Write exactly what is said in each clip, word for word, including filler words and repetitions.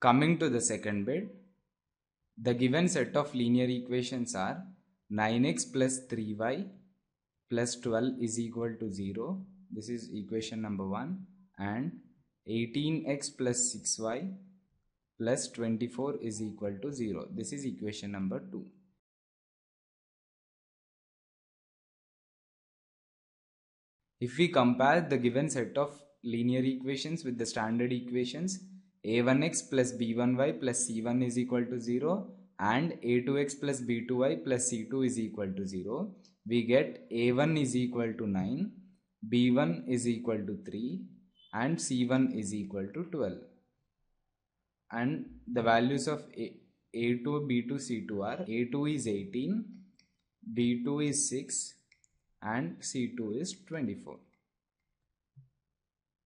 Coming to the second bit, the given set of linear equations are nine x plus three y plus twelve is equal to zero. This is equation number one, and eighteen x plus six y plus twenty-four is equal to zero. This is equation number two. If we compare the given set of linear equations with the standard equations a one x plus b one y plus c one is equal to zero and a two x plus b two y plus c two is equal to zero, we get a one is equal to nine, b one is equal to three, and c one is equal to twelve, and the values of a, a2, b two, c two are a two is eighteen, b two is six, and c two is twenty-four.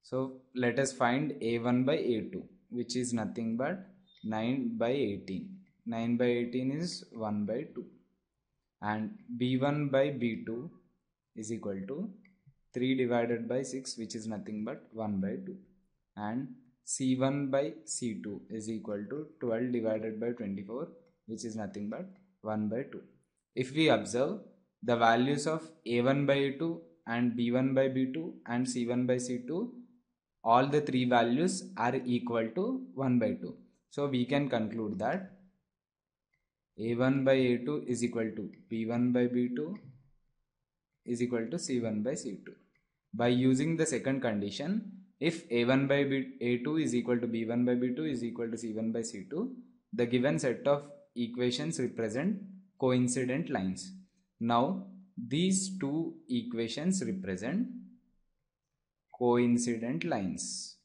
So let us find a one by a two, which is nothing but nine by eighteen. nine by eighteen is one by two, and b one by b two is equal to three divided by six, which is nothing but one by two, and c one by c two is equal to twelve divided by twenty-four, which is nothing but one by two. If we observe, the values of a one by a two and b one by b two and c one by c two, all the three values are equal to one by two. So we can conclude that a one by a two is equal to b one by b two is equal to c one by c two. By using the second condition, if a one by a two is equal to b one by b two is equal to c one by c two, the given set of equations represent coincident lines. Now, these two equations represent coincident lines.